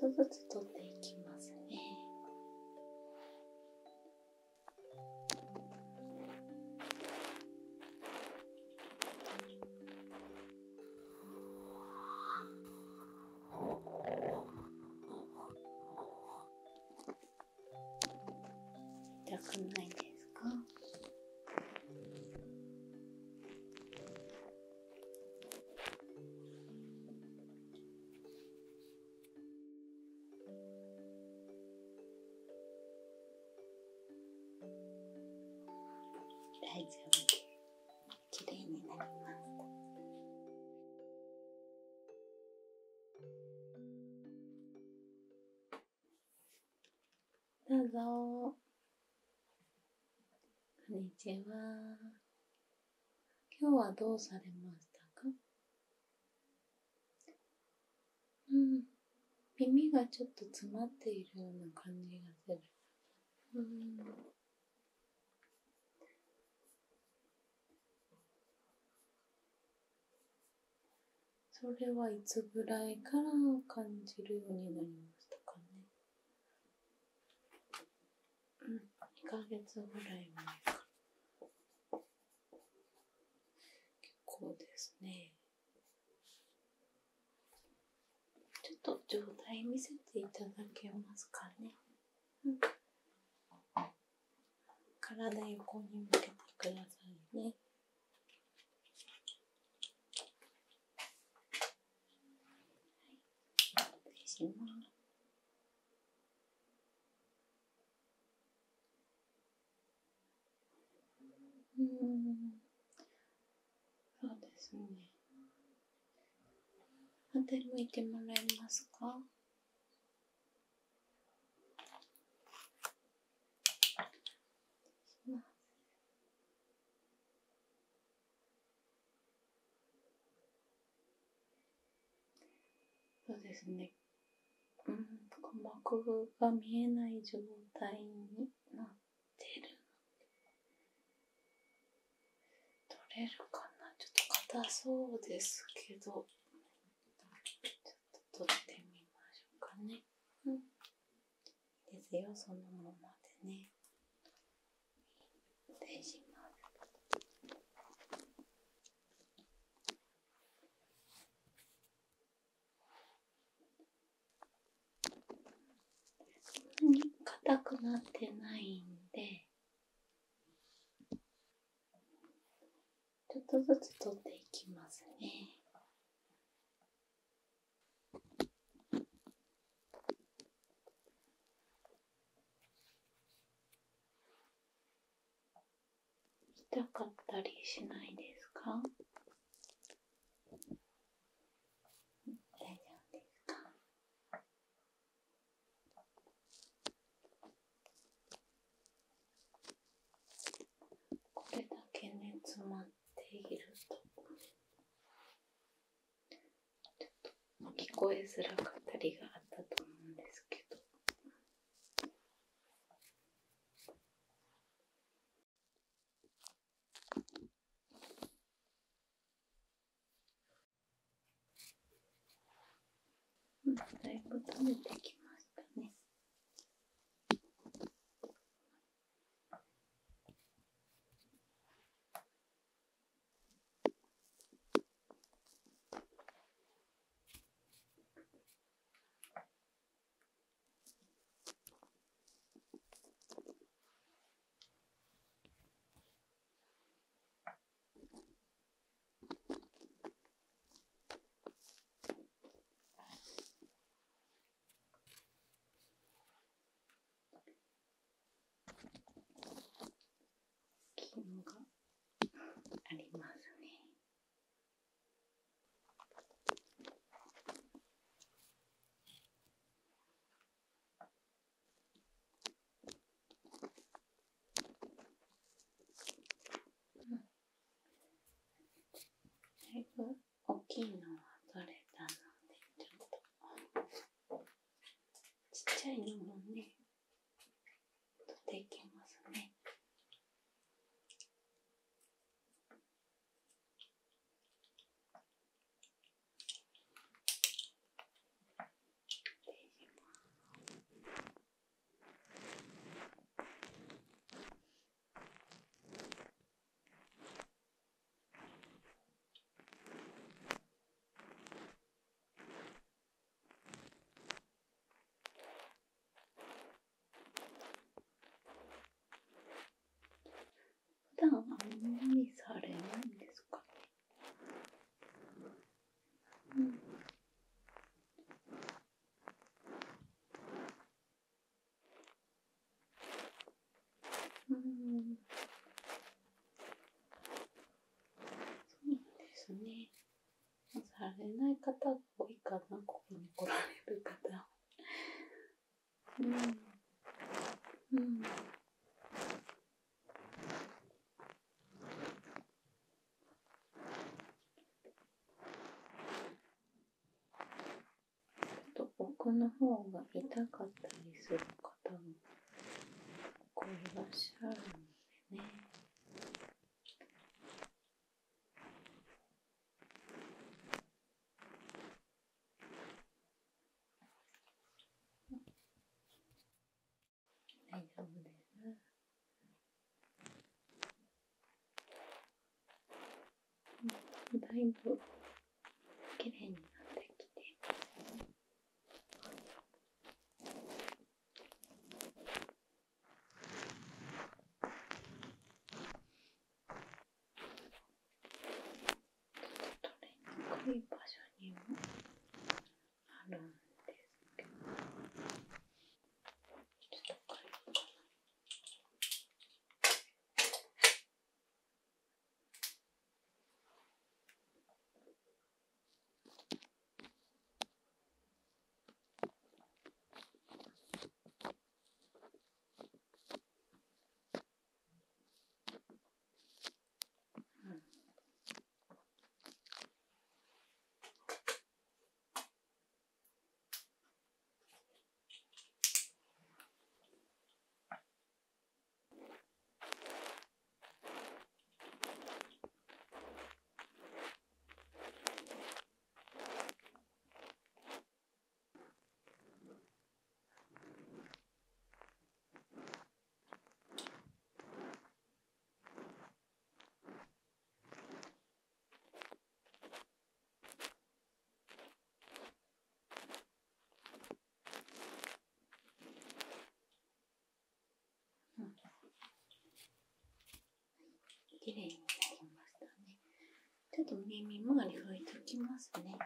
とずつ取っていきますね。痛くないですか？大丈夫です。綺麗になります。どうぞ。こんにちは。今日はどうされましたか？耳がちょっと詰まっているような感じがする。それはいつぐらいから感じるようになりましたかね？2ヶ月ぐらい前から。結構ですね。ちょっと状態見せていただけますかね？体横に向けてくださいね。そうですね。反対向いてもらえますか？そうですね。鼓膜が見えない状態になってる。取れるかな？ちょっと硬そうですけど、ちょっと取ってみましょうかね。いいですよ、そのままでね。失礼します。硬くなってないんで、ちょっとずつ取っていきますね。痛かったりしないですか？詰まっているとちょっと聞こえづらかったりがあったと思うんですけど、だいぶ止めてきましたね。がありますね。だいぶ大きいのは取れたので、ちょっとちっちゃいのもね、取っていきますね。ですね。まず貼れない方が多いかな、ここに来られる方。うん。ちょっと奥の方が痛かったりする方もこういらっしゃるんでね。だいぶ綺麗になってきていますね。ちょっと取れにくい場所にもあるんですけど、ちょっと変えようかな。綺麗になりましたね。ちょっと耳周り拭いときますね。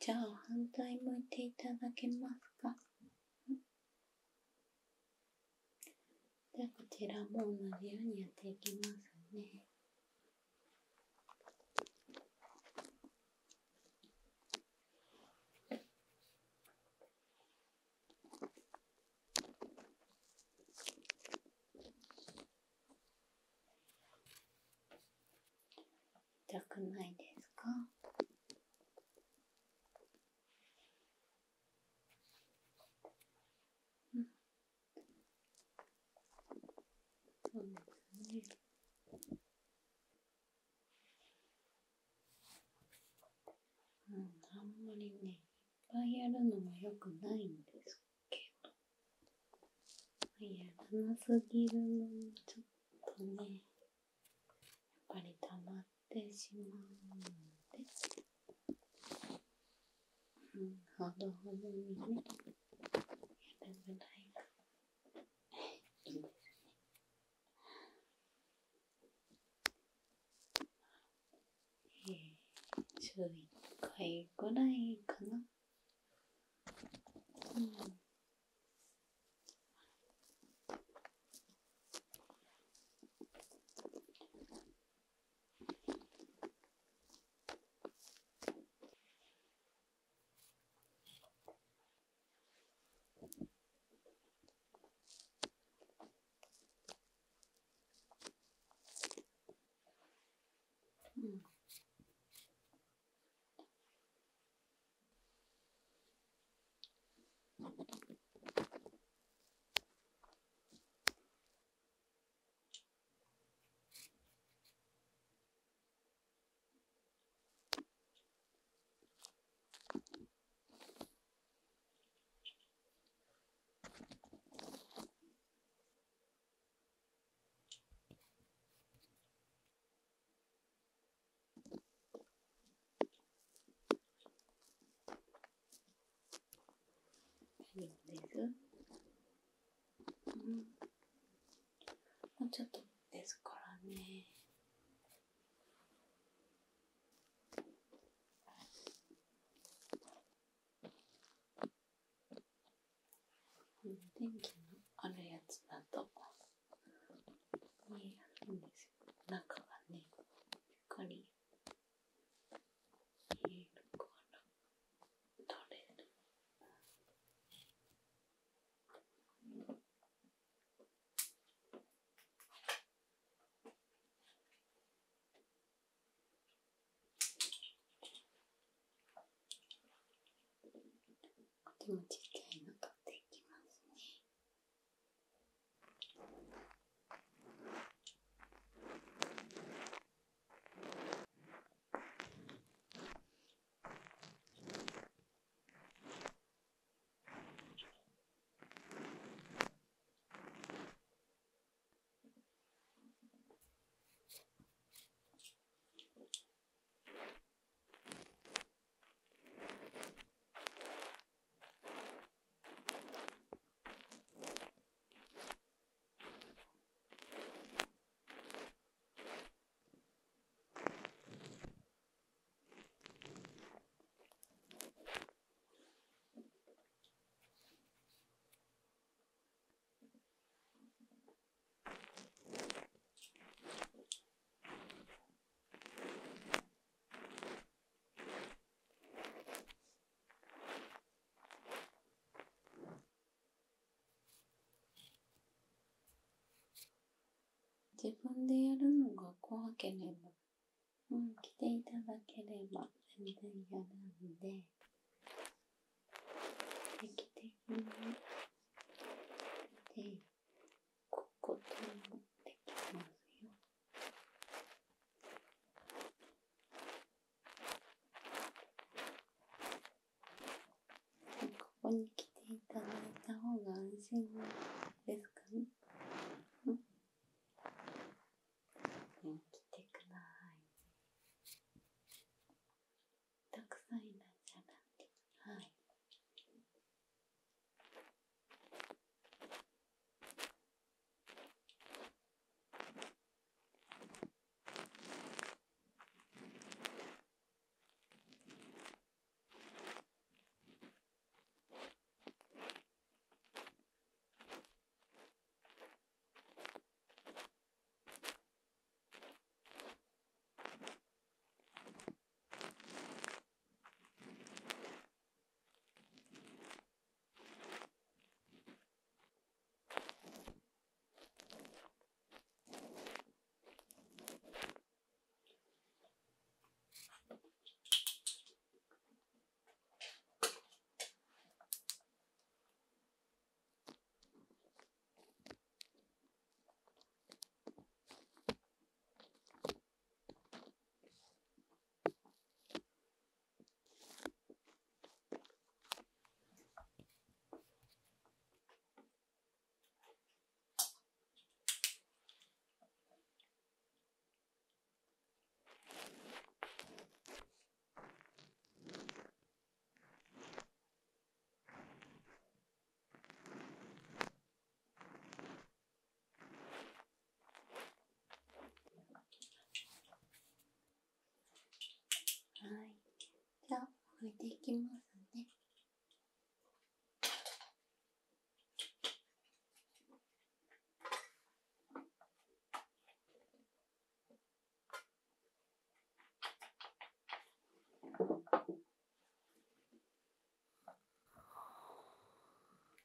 じゃあ反対向いていただけますか。じゃあこちらも同じようにやっていきますね。痛くないですか？あんまりね、いっぱいやるのも良くないんですけど、やらなすぎるのもちょっとね、やっぱり溜まってしまうので、ほどほどにね、やるぐらいがいいです。週1回ぐらいかな。ね。電気のあるやつだと見えるんですよ。中がね、しっかり見えるから取れる。気持ちいい。自分でやるのが怖ければ、来ていただければ全然やるんで、定期的にやっておくこともできますよ。ここに来ていただいた方が安心ですかね。置いていきますね。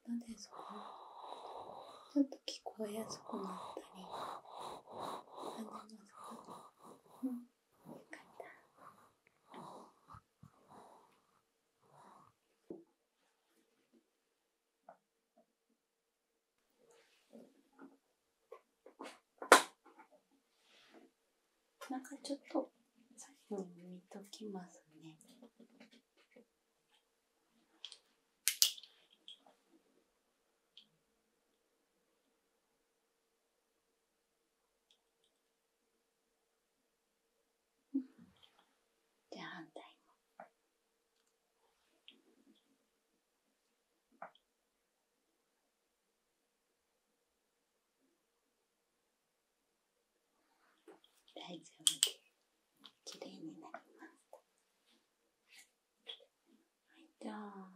どうですか？ちょっと聞こえやすくなったり感じますか？なんかちょっと最後に見ときますね。じゃあ反対も。全部きれいになります。はい、じゃあ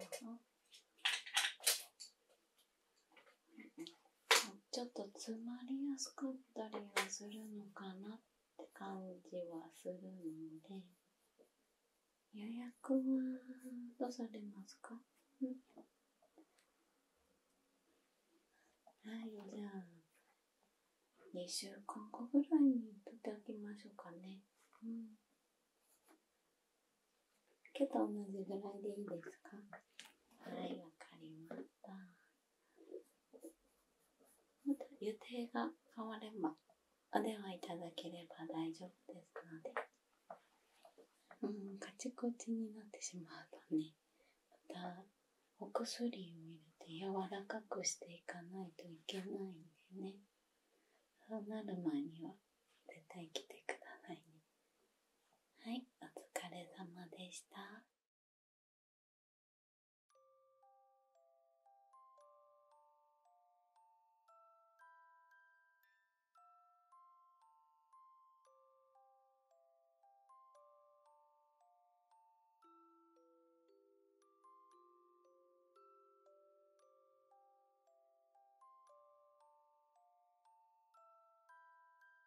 ちょっと詰まりやすかったりはするのかなって感じはするので、予約はどうされますか？はい、じゃあ2週間後ぐらいに取っておきましょうかね。今日と同じぐらいでいいですか？はい、わかりました。また予定が変わればお電話いただければ大丈夫ですので。カチコチになってしまうとね、またお薬を入れて柔らかくしていかないといけないんでね。そうなる前には絶対来てくださいね。はい、お疲れ様でした。